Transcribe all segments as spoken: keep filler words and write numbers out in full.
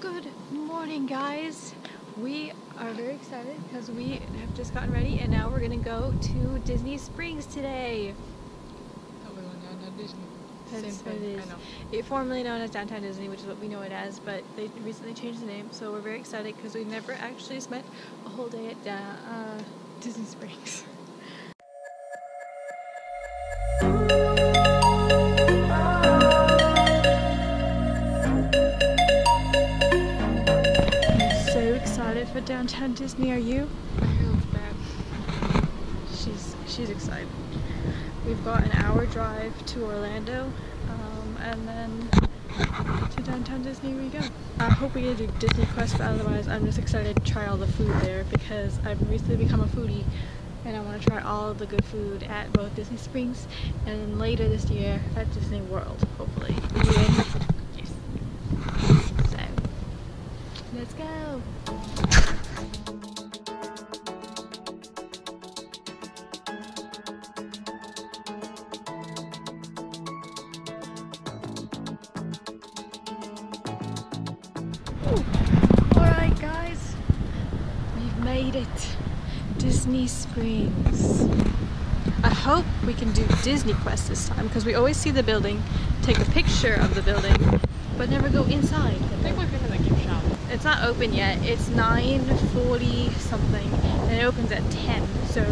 Good morning, guys. We are very excited because we have just gotten ready and now we're going to go to Disney Springs today. Oh, we're going down to Disney. That's what it is. I know. It formerly known as Downtown Disney, which is what we know it as, but they recently changed the name, so we're very excited because we've never actually spent a whole day at uh, Disney Springs. For Downtown Disney, are you? My hair looks bad. She's she's excited. We've got an hour drive to Orlando, um, and then to Downtown Disney we go. I hope we get to do Disney Quest, but otherwise I'm just excited to try all the food there because I've recently become a foodie, and I want to try all the good food at both Disney Springs and then later this year at Disney World, hopefully. Yeah. Yes. So let's go. Disney Springs. I hope we can do Disney Quest this time because we always see the building, take a picture of the building, but never go inside. I think we're going to the gift shop. It's not open yet. It's nine forty something and it opens at ten, so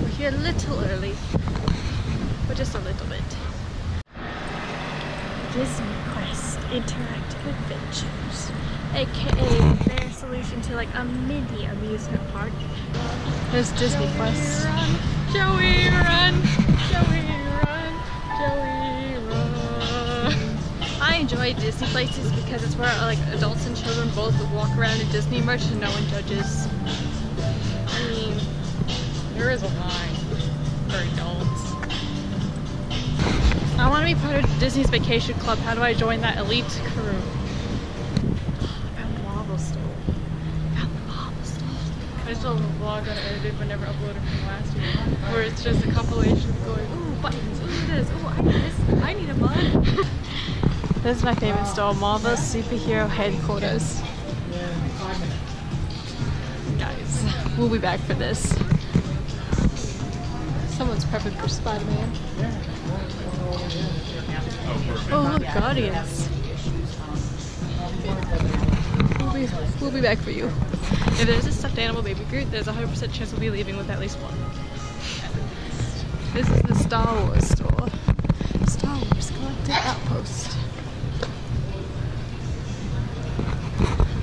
we're here a little early, but just a little bit. Disney Quest Interactive Adventures, aka their solution to like a mini amusement park. There's Disney Plus. Joey, run! Joey, run! Joey, run! I enjoy Disney places because it's where like adults and children both walk around in Disney merch and no one judges. I mean, there is a line for adults. I want to be part of Disney's Vacation Club. How do I join that elite crew? I just saw a vlog that I edited but never uploaded from last year, where it's just a compilation of going, ooh, buttons, ooh, this, ooh, I need this, I need a button. This is my favorite wow. store, Marvel Superhero Headquarters. Yeah. Guys, we'll be back for this. Someone's prepping for Spider-Man. Oh, look, yeah. Guardians. We'll be, we'll be back for you. If there's a stuffed animal baby Groot, there's a one hundred percent chance we'll be leaving with at least one. This is the Star Wars store. Star Wars Collector Outpost.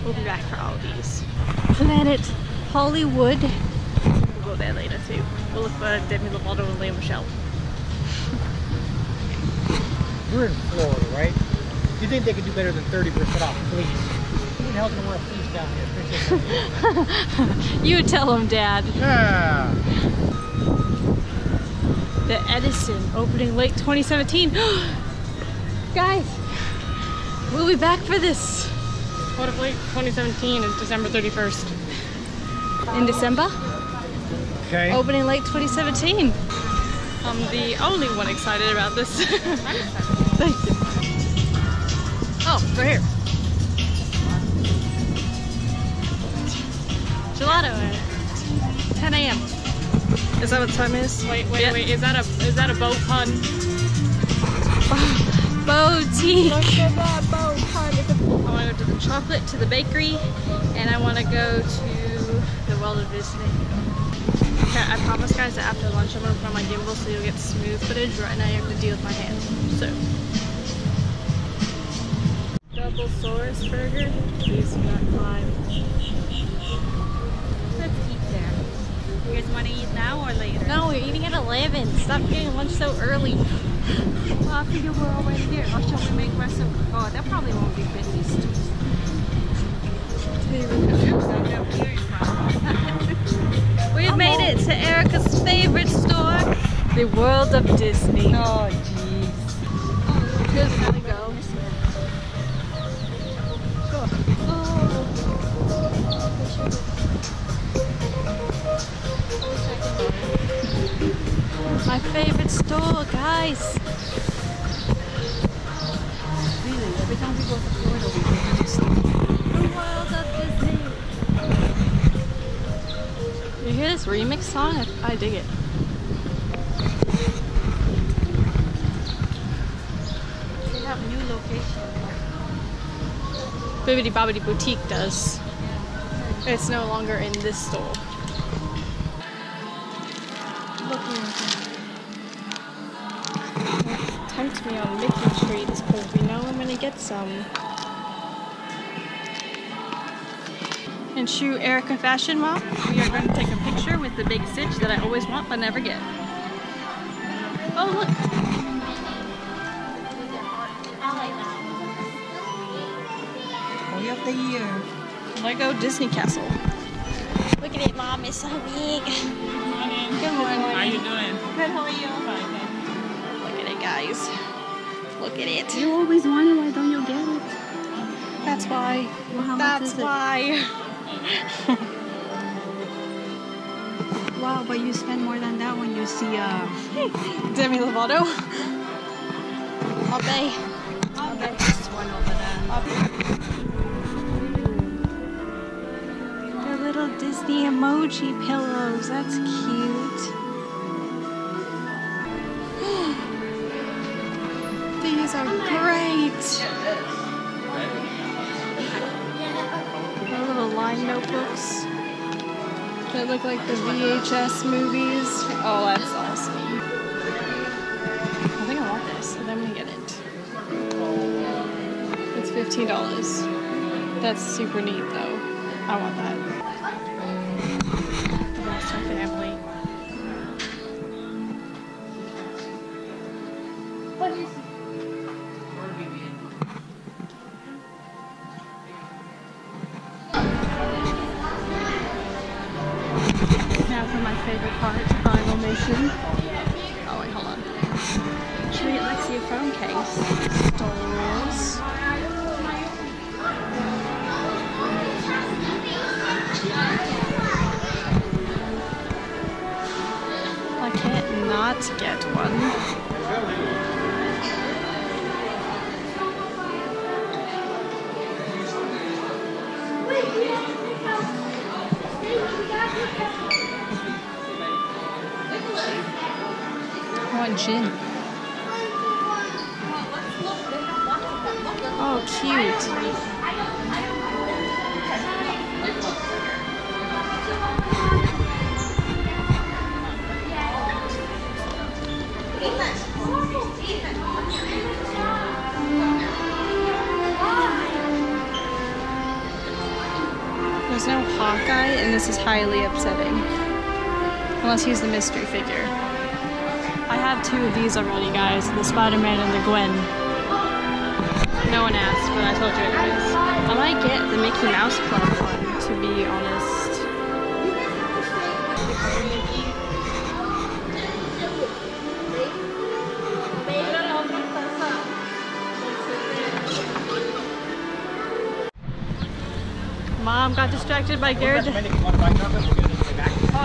We'll be back for all of these. Planet Hollywood. We'll go there later too. We'll look for Demi Lovato and Lea Michele. We're in Florida, right? You think they could do better than thirty percent off, please? Who the hell's gonna want to please down here? You tell him, Dad. Yeah. The Edison opening late twenty seventeen. Guys, we'll be back for this. What if late twenty seventeen is December thirty-first? In December? Okay. Opening late twenty seventeen. I'm the only one excited about this. I'm excited. Thank you. Oh, right here. Gelato at ten A M Is that what the time is? Wait, wait, yep. wait. Is that a is that a bow pun? Boatique. Look at that bow pun. I want to go to the chocolate, to the bakery, and I want to go to the World of Disney. Okay, I promise, guys, that after lunch I'm gonna put on my gimbal so you'll get smooth footage. Right now, you have to deal with my hands. So. Double Saurus burger. Please do not climb. You guys want to eat now or later? No, we're eating at eleven. Stop getting lunch so early. Well, I figure we're already here. Or shall we make rest of... Oh, that probably won't be busy. We've I'm made old. it to Erica's favorite store, the World of Disney. Oh, jeez. Oh, here's where we go. My favorite store, guys! Really, every time we go to Florida, we go to Disney. this remix song. I, I dig it. They have new locations. Bibbidi-Bobbidi Boutique does. It's no longer in this store. Tempt me on Mickey treats because we know I'm gonna get some. And true Erica fashion mom, we are going to take a picture with the big stitch that I always want but never get. Oh look! We got the year. Lego Disney Castle. Look at it, mom. It's so big. Good morning. Good morning. How are you doing? Good. How are you? Fine. Guys, look at it. You always wonder why don't you get it. That's why. Well, that's why. Wow, but you spend more than that when you see uh, Demi Lovato. All day. All day. Just one over there. They're little Disney emoji pillows. That's cute. These are great! Our little line notebooks that look like the V H S movies. Oh, that's awesome. I think I want this, so I'm gonna get it. It's fifteen dollars. That's super neat though. I want that. That's my family. Gin. Oh, cute. There's no Hawkeye, and this is highly upsetting. Unless he's the mystery figure. I have two of these already, guys, the Spider-Man and the Gwen. No one asked, but I told you anyways. I might get the Mickey Mouse Club one, to be honest. Mom got distracted by Garrett. Oh,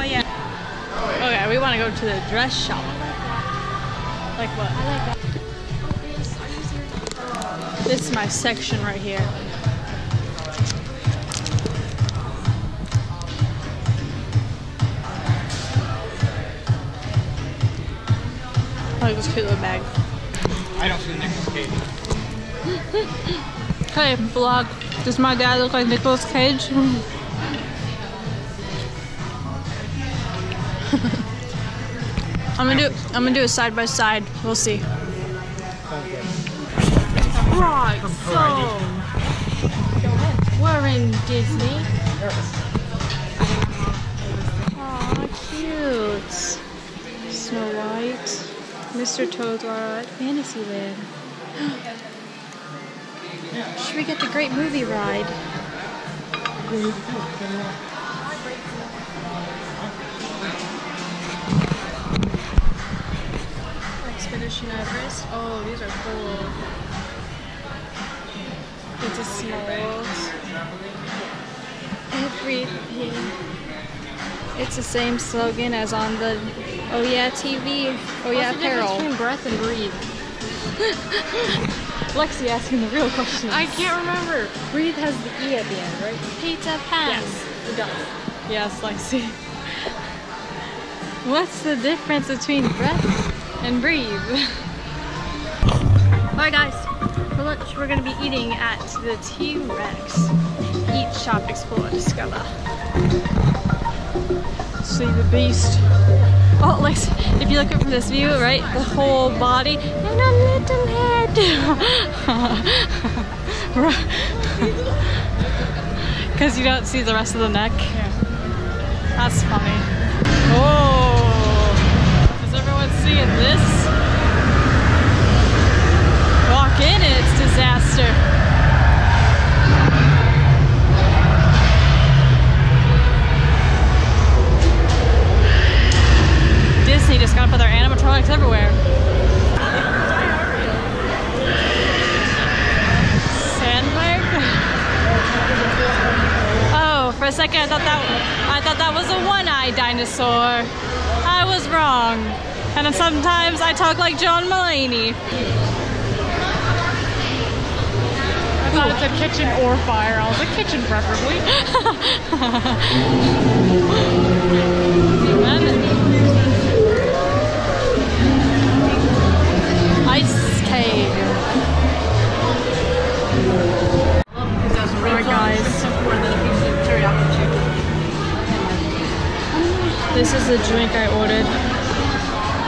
yeah. Okay, we want to go to the dress shop. Like what? I like that. This is my section right here. I like this cute little bag. I don't see Nicholas Cage. Hey, vlog. Does my dad look like Nicholas Cage? I'm gonna do I'm gonna do a side by side. We'll see. Right, so we're in Disney. Aw, cute. Snow White. Mister Toad are at Fantasyland. Should we get the great movie ride? Expedition Everest. Oh, these are cool. It's a small world. Everything. It's the same slogan as on the Oh Yeah T V. Oh Yeah Apparel. What's the difference between breath and breathe? Lexi asking the real questions. I can't remember. Breathe has the E at the end, right? Peter Pan. Yes, it does. Yes, Lexi. What's the difference between breath and breathe? Alright guys, for lunch we're going to be eating at the T-Rex. Eat, shop, explore, discover. See the beast. Oh, like, if you look up from this view, right, the whole body and a little head. Because you don't see the rest of the neck. That's funny. Oh! Is everyone seeing this? Walk in it, it's disaster. Disney just gotta put their animatronics everywhere. Sandberg? Oh, for a second I thought that I thought that was a one-eyed dinosaur. I was wrong. And sometimes I talk like John Mulaney. I thought it said kitchen or fire. I was like, kitchen preferably. Alright guys, this is the drink I ordered.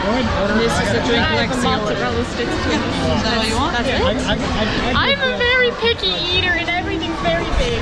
This is the drink Lexi ordered. Is that all you want? That's it? I'm a very picky eater and everything's very big.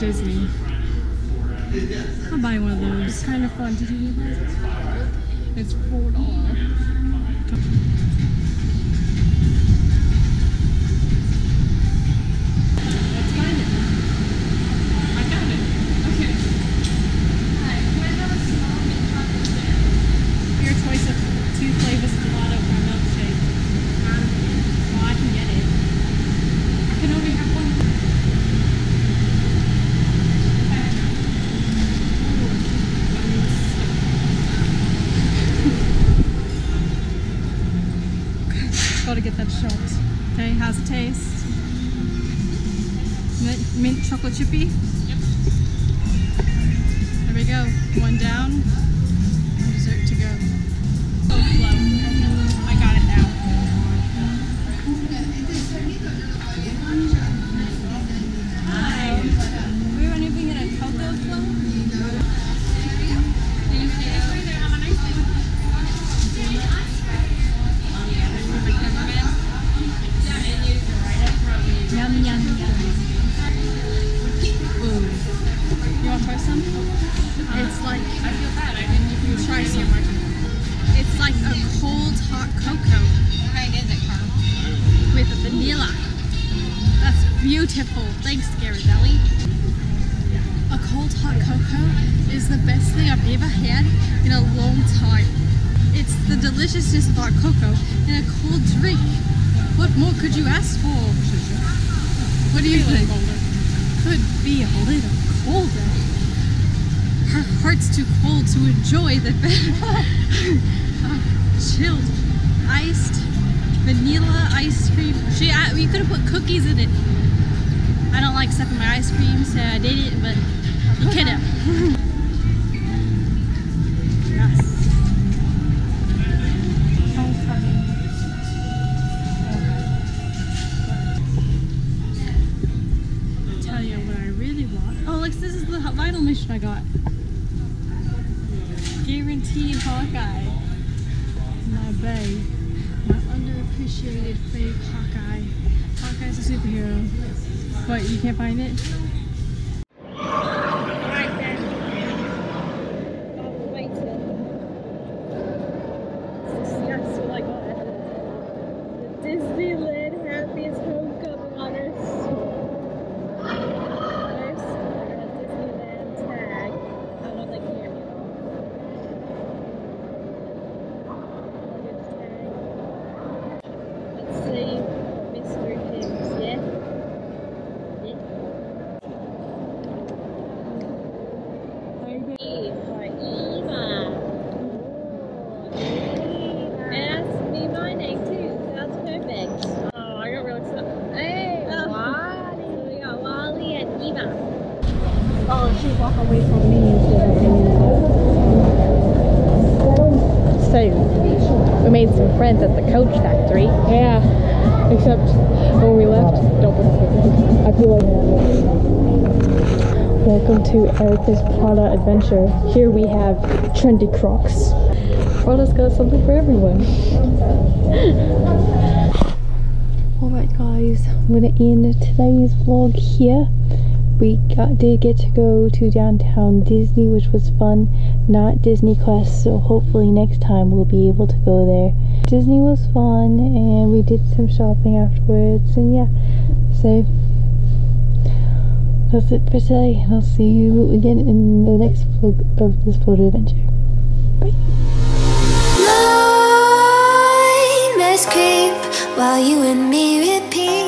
Disney. I'll buy one of those. It's kind of fun. Did you hear that? It's four dollars. Let's find it. I found it. Okay. Your choice of two flavors of gelato for a milkshake. Well, I can get it. I can only have one. Gotta get that shot. Okay, how's it taste? Mint, mint chocolate chippy? Yep. There we go. One down, one dessert to go. So slow. I got it now. Hi. Do we have anything in a cocoa float? Thank you. Yum, yum, yum. Ooh. You want to try some? Uh, it's like... I feel bad. I didn't even try some. It's like a cold, hot cocoa. Right, is it, Carl? With a vanilla. That's beautiful. Thanks, Ghirardelli. A cold, hot cocoa is the best thing I've ever had in a long time. It's the deliciousness of hot cocoa in a cold drink. What more could you ask for? What do you think? Could be a little colder. Her heart's too cold to enjoy the oh, chilled, iced, vanilla ice cream. She, I, we could have put cookies in it. I don't like stuff in my ice cream, so I did it, but you could have. I got guaranteed Hawkeye. My bae, my underappreciated fave Hawkeye. Hawkeye's a superhero, but you can't find it. Friends at the Coach Factory. Yeah, except when we left, don't I feel like welcome to Erica's Prada adventure. Here we have trendy Crocs. Prada's got something for everyone. Alright guys, I'm gonna end today's vlog here. We got, did get to go to Downtown Disney, which was fun, not Disney Quest, so hopefully next time we'll be able to go there. Disney was fun, and we did some shopping afterwards, and yeah, so that's it for today, and I'll see you again in the next vlog of this Floater Adventure. Bye! Nightmares creep while you and me repeat.